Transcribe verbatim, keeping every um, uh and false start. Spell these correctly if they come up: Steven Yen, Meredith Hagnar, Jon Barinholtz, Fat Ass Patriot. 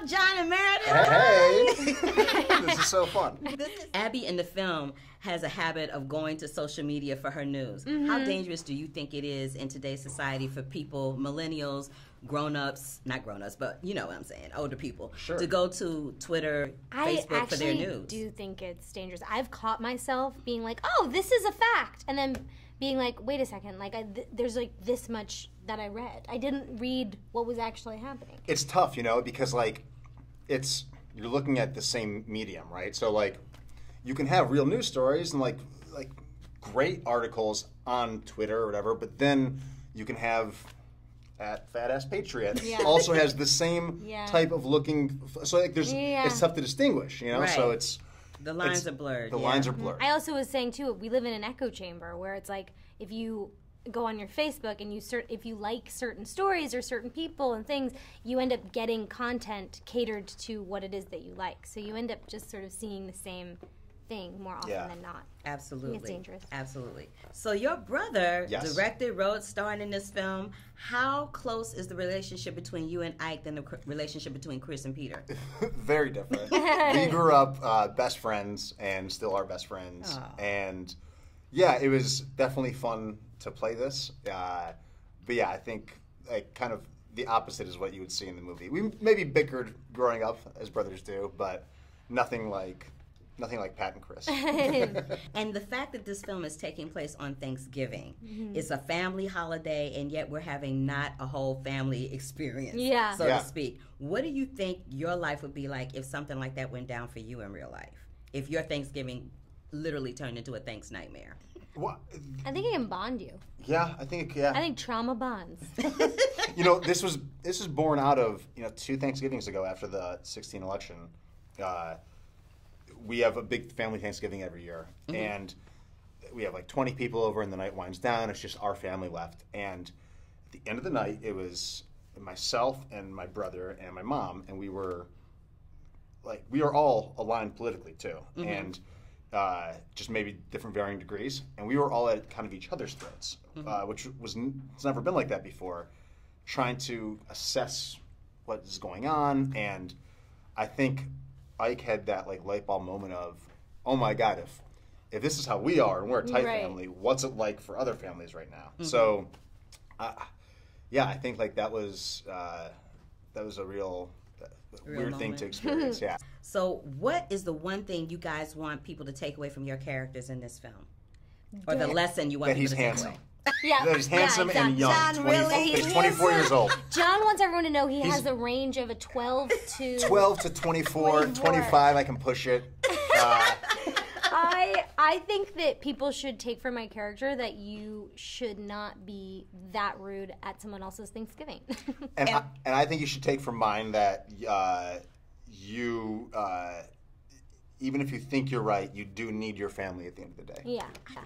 up, John and Meredith? Hey, hey. This is so fun. Abby in the film has a habit of going to social media for her news. Mm-hmm. How dangerous do you think it is in today's society for people, millennials, grown-ups, not grown-ups, but you know what I'm saying, older people, sure, to go to Twitter, I Facebook for their news? I do think it's dangerous. I've caught myself being like, oh, this is a fact, and then being like, wait a second, like I th there's like this much that I read. I didn't read what was actually happening. It's tough, you know, because like it's, you're looking at the same medium, right? So like you can have real news stories and like like great articles on Twitter or whatever, but then you can have at Fat Ass Patriot, yeah, also has the same yeah type of looking, so like there's, yeah, it's tough to distinguish, you know, right, so it's, the lines it's, are blurred. The yeah lines are blurred. I also was saying too, we live in an echo chamber where it's like if you go on your Facebook and you cert if you like certain stories or certain people and things, you end up getting content catered to what it is that you like. So you end up just sort of seeing the same thing more often yeah than not. Absolutely. It's dangerous. Absolutely. So your brother yes directed, wrote, starred in this film. How close is the relationship between you and Ike than the relationship between Chris and Peter? Very different. We grew up uh, best friends and still are best friends. Oh. And yeah, it was definitely fun to play this. Uh, but yeah, I think like kind of the opposite is what you would see in the movie. We maybe bickered growing up as brothers do, but nothing like Nothing like Pat and Chris. And the fact that this film is taking place on Thanksgiving, mm-hmm, it's a family holiday, and yet we're having not a whole family experience, yeah, so yeah to speak. What do you think your life would be like if something like that went down for you in real life? If your Thanksgiving literally turned into a thanks nightmare? What? I think it can bond you. Yeah, I think, yeah. I think trauma bonds. You know, this was this was born out of, you know, two Thanksgivings ago after the sixteen election. Uh, We have a big family Thanksgiving every year, mm-hmm, and we have like twenty people over, and the night winds down. It's just our family left, and at the end of the night, it was myself and my brother and my mom, and we were like, we are all aligned politically too, mm-hmm, and uh, just maybe different varying degrees, and we were all at kind of each other's throats, mm-hmm, uh, which was n it's never been like that before, trying to assess what is going on, and I think Ike had that like light bulb moment of, oh my God, if if this is how we are and we're a tight right family, what's it like for other families right now? Mm-hmm. So, uh, yeah, I think like that was uh, that was a real, uh, real weird moment. thing to experience. Yeah. So, what is the one thing you guys want people to take away from your characters in this film, or the lesson you want that people to take away? Yeah. That he's handsome yeah, exactly. and young. John twenty, really he's twenty-four years old. John wants everyone to know he he's, has a range of a twelve to twenty-four, twenty-five, I can push it. Uh, I I think that people should take from my character that you should not be that rude at someone else's Thanksgiving. and, and, I, and I think you should take from mine that uh, you, uh, even if you think you're right, you do need your family at the end of the day. Yeah.